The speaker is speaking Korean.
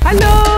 안녕.